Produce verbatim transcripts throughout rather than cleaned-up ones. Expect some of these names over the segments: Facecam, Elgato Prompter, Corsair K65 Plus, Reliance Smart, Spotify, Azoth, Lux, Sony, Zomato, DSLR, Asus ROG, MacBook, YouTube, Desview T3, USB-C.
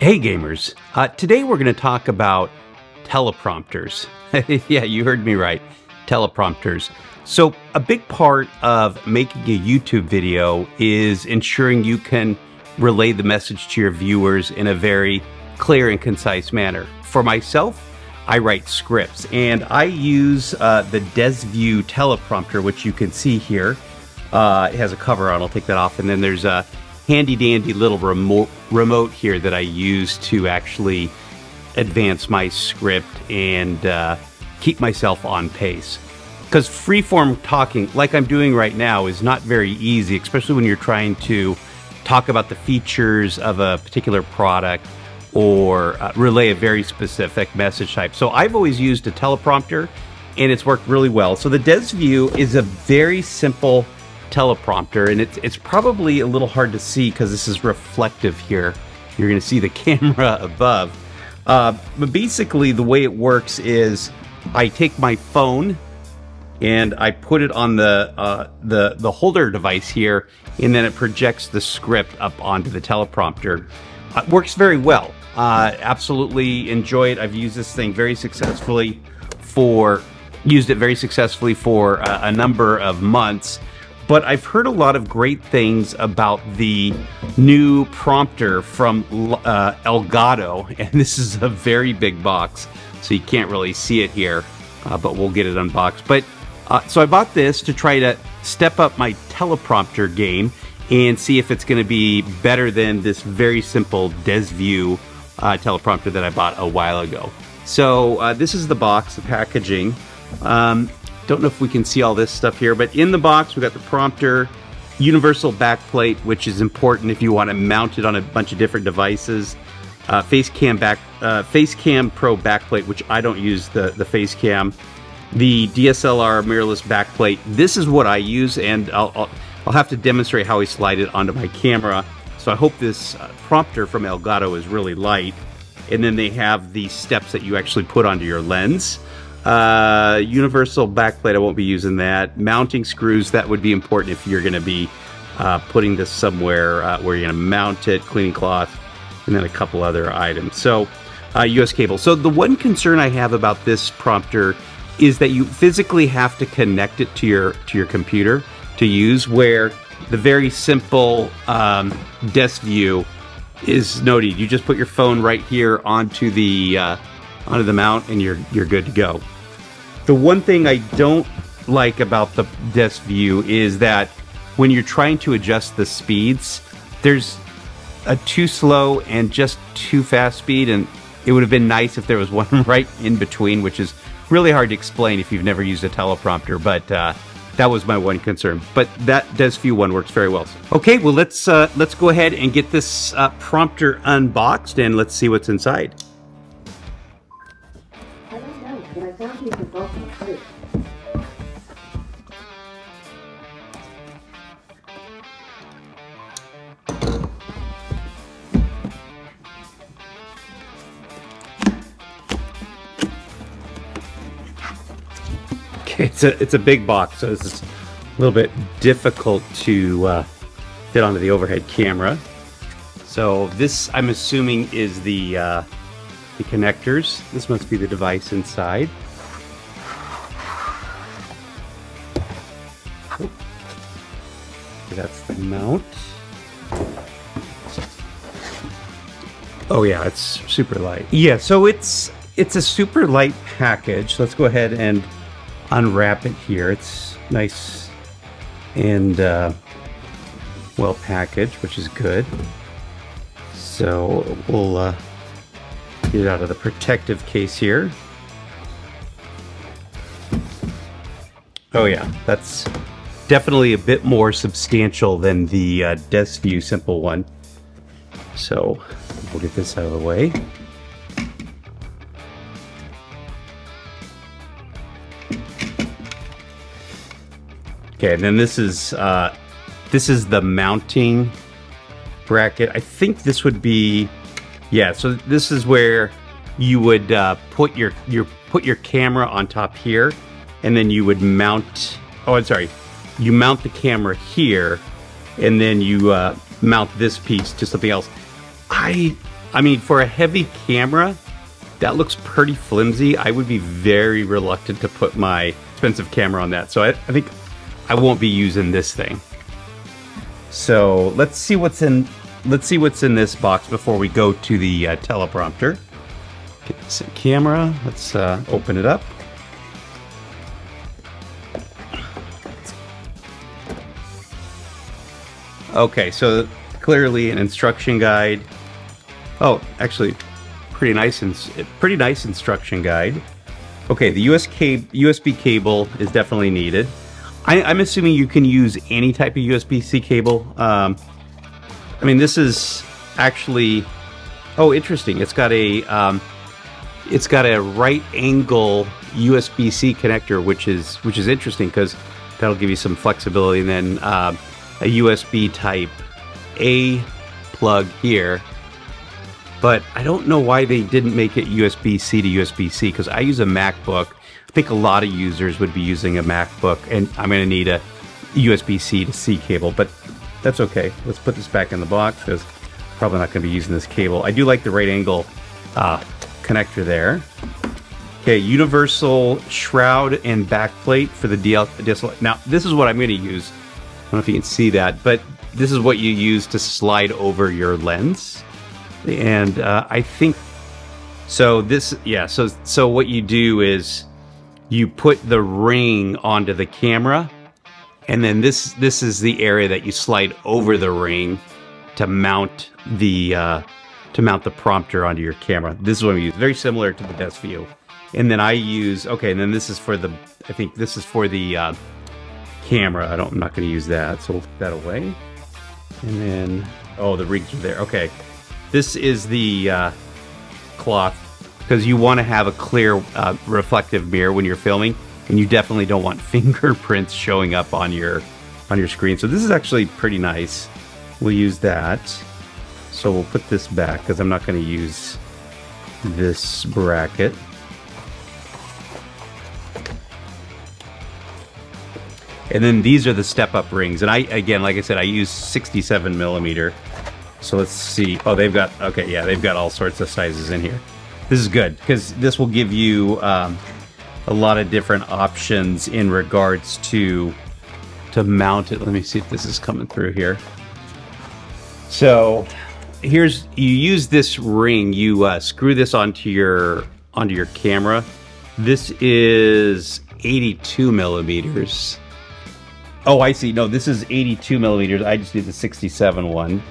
Hey gamers, uh, today we're going to talk about teleprompters. Yeah, you heard me right, teleprompters. So a big part of making a YouTube video is ensuring you can relay the message to your viewers in a very clear and concise manner. For myself, I write scripts and I use uh, the Desview teleprompter, which you can see here. Uh, it has a cover on, I'll take that off, and then there's a handy dandy little remote remote here that I use to actually advance my script and uh, keep myself on pace. Because freeform talking, like I'm doing right now, is not very easy, especially when you're trying to talk about the features of a particular product or uh, relay a very specific message type. So I've always used a teleprompter and it's worked really well. So the Desview is a very simple teleprompter, and it's, it's probably a little hard to see because this is reflective here. You're gonna see the camera above. Uh, but basically the way it works is I take my phone and I put it on the, uh, the, the holder device here, and then it projects the script up onto the teleprompter. Uh, it works very well. Uh, absolutely enjoy it. I've used this thing very successfully for, used it very successfully for uh, a number of months. But I've heard a lot of great things about the new prompter from uh, Elgato, and this is a very big box, so you can't really see it here, uh, but we'll get it unboxed. But uh, so I bought this to try to step up my teleprompter game and see if it's gonna be better than this very simple Desview uh, teleprompter that I bought a while ago. So uh, this is the box, the packaging. Um, Don't know if we can see all this stuff here, but in the box, we've got the prompter, universal backplate, which is important if you want to mount it on a bunch of different devices, uh, Facecam back, uh, Facecam Pro backplate, which I don't use the, the Facecam, the D S L R mirrorless backplate. This is what I use, and I'll, I'll, I'll have to demonstrate how I slide it onto my camera. So I hope this uh, prompter from Elgato is really light. And then they have the steps that you actually put onto your lens. Uh, universal backplate, I won't be using that. Mounting screws, that would be important if you're gonna be uh, putting this somewhere uh, where you're gonna mount it, cleaning cloth, and then a couple other items. So, uh, U S cable. So the one concern I have about this prompter is that you physically have to connect it to your, to your computer to use, where the very simple um, Desview is no need. You just put your phone right here onto the, uh, onto the mount and you're, you're good to go. The one thing I don't like about the Desview is that when you're trying to adjust the speeds, there's a too slow and just too fast speed, and it would have been nice if there was one right in between, which is really hard to explain if you've never used a teleprompter, but uh, that was my one concern. But that Desview one works very well. Okay, well let's, uh, let's go ahead and get this uh, prompter unboxed and let's see what's inside. Okay, it's a it's a big box, so this is a little bit difficult to uh, fit onto the overhead camera. So this, I'm assuming, is the uh, the connectors. This must be the device inside. That's the mount. Oh yeah, it's super light. Yeah, so it's it's a super light package. Let's go ahead and unwrap it here. It's nice and uh, well packaged, which is good. So we'll uh, get it out of the protective case here. Oh yeah, that's definitely a bit more substantial than the uh, Desview simple one. So we'll get this out of the way. Okay, and then this is uh, this is the mounting bracket. I think this would be, yeah. So this is where you would uh, put your your put your camera on top here, and then you would mount. Oh, I'm sorry. You mount the camera here, and then you uh, mount this piece to something else. I I mean, for a heavy camera, that looks pretty flimsy. I would be very reluctant to put my expensive camera on that. So I, I think I won't be using this thing. So let's see what's in, let's see what's in this box before we go to the uh, teleprompter. Get this camera, let's uh, open it up. Okay, so clearly an instruction guide. Oh, actually, pretty nice, pretty nice instruction guide. Okay, the U S C U S B cable is definitely needed. I, I'm assuming you can use any type of U S B C cable. Um, I mean, this is actually, oh, interesting. It's got a, um, it's got a right angle U S B C connector, which is which is interesting because that'll give you some flexibility. And then uh, a U S B type A plug here. But I don't know why they didn't make it U S B C to U S B C, because I use a MacBook. I think a lot of users would be using a MacBook, and I'm going to need a U S B C to C cable, but that's okay. Let's put this back in the box, because probably not going to be using this cable. I do like the right angle uh, connector there. Okay, universal shroud and backplate for the D S L R. Now, this is what I'm going to use. I don't know if you can see that, but this is what you use to slide over your lens. And uh, I think, so this, yeah, so, so what you do is you put the ring onto the camera, and then this, this is the area that you slide over the ring to mount the, uh, to mount the prompter onto your camera. This is what we use, very similar to the Desview. And then I use, okay, and then this is for the, I think this is for the uh, camera. I don't, I'm not gonna use that, so we'll put that away. And then, oh, the rings are there, okay. This is the uh, cloth, because you want to have a clear uh, reflective mirror when you're filming, and you definitely don't want fingerprints showing up on your on your screen. So this is actually pretty nice. We'll use that. So we'll put this back because I'm not going to use this bracket. And then these are the step-up rings, and I again, like I said, I use sixty-seven millimeter. So let's see. Oh, they've got, okay, yeah, they've got all sorts of sizes in here. This is good, because this will give you um, a lot of different options in regards to to mount it. Let me see if this is coming through here. So here's, you use this ring, you uh, screw this onto your onto your camera. This is eighty-two millimeters. Oh, I see. No, this is eighty-two millimeters. I just need the sixty-seven one.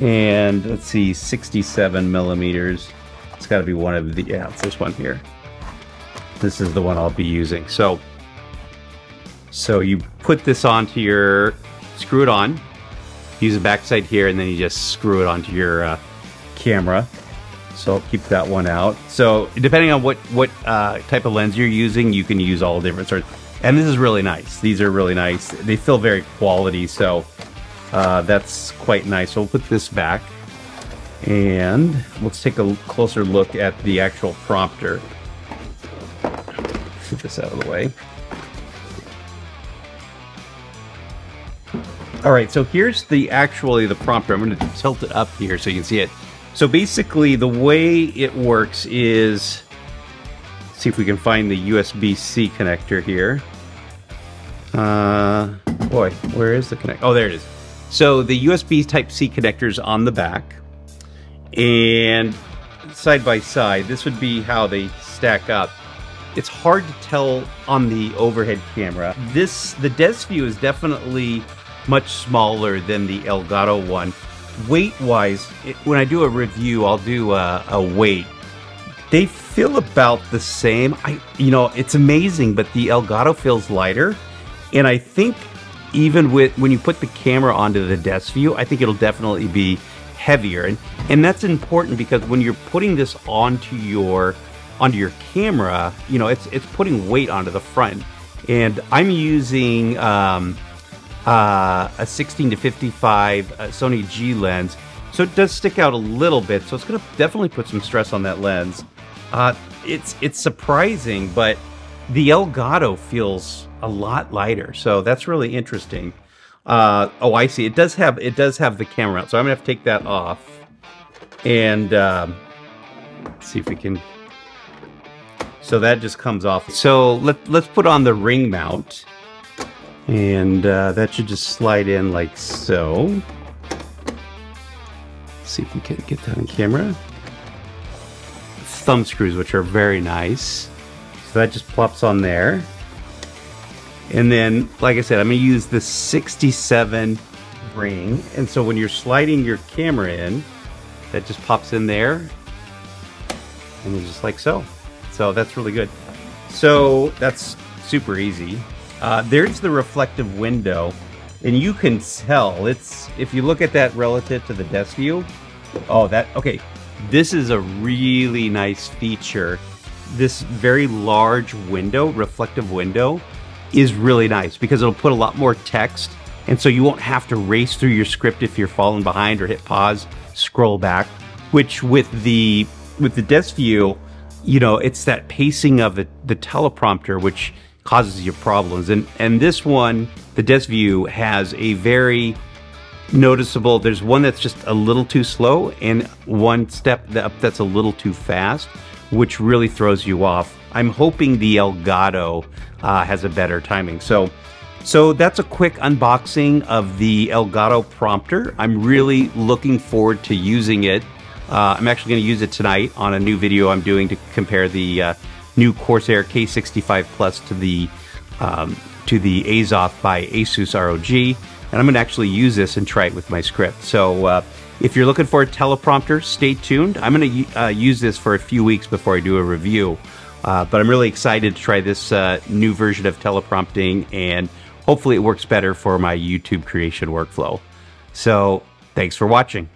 And let's see, sixty-seven millimeters. It's got to be one of the, yeah, it's this one here. This is the one I'll be using. So, so you put this onto your, screw it on, use the backside here, and then you just screw it onto your uh, camera. So I'll keep that one out. So depending on what, what uh, type of lens you're using, you can use all different sorts. And this is really nice. These are really nice. They feel very quality, so. Uh, that's quite nice. So we'll put this back, and let's take a closer look at the actual prompter. Get this out of the way. All right, so here's the actually the prompter. I'm going to tilt it up here so you can see it. So basically, the way it works is, let's see if we can find the U S B C connector here. Uh, boy, where is the connector? Oh, there it is. So the U S B Type-C connector's on the back, and side by side, this would be how they stack up. It's hard to tell on the overhead camera. This, the Desview is definitely much smaller than the Elgato one. Weight-wise, when I do a review, I'll do a, a weight. They feel about the same. I, you know, it's amazing, but the Elgato feels lighter, and I think even with when you put the camera onto the Desview, I think it'll definitely be heavier, and and that's important, because when you're putting this onto your onto your camera, you know, it's it's putting weight onto the front. And I'm using um, uh, a sixteen to fifty-five uh, Sony G lens, so it does stick out a little bit. So it's going to definitely put some stress on that lens. Uh, it's it's surprising, but the Elgato feels a lot lighter, so that's really interesting. Uh, oh, I see. It does have it does have the camera out, so I'm gonna have to take that off. And um, let's see if we can. So that just comes off. So let, let's put on the ring mount, and uh, that should just slide in like so. Let's see if we can get that on camera. Thumb screws, which are very nice. So that just plops on there. And then, like I said, I'm gonna use the sixty-seven ring. And so when you're sliding your camera in, that just pops in there, and it's just like so. So that's really good. So that's super easy. Uh, there's the reflective window, and you can tell it's, if you look at that relative to the Desview, oh, that, okay. This is a really nice feature. This very large window, reflective window, is really nice because it'll put a lot more text, and so you won't have to race through your script if you're falling behind or hit pause, scroll back, which with the with the Desview, you know, it's that pacing of the, the teleprompter which causes you problems. And, and this one, the Desview, has a very noticeable, there's one that's just a little too slow and one step up that's a little too fast, which really throws you off. I'm hoping the Elgato uh, has a better timing. So, so that's a quick unboxing of the Elgato Prompter. I'm really looking forward to using it. Uh, I'm actually going to use it tonight on a new video I'm doing to compare the uh, new Corsair K sixty-five Plus to the um, to the Azoth by Asus R O G, and I'm going to actually use this and try it with my script. So uh, if you're looking for a teleprompter, stay tuned. I'm going to uh, use this for a few weeks before I do a review, uh, but I'm really excited to try this uh, new version of teleprompting, and hopefully it works better for my YouTube creation workflow. So thanks for watching.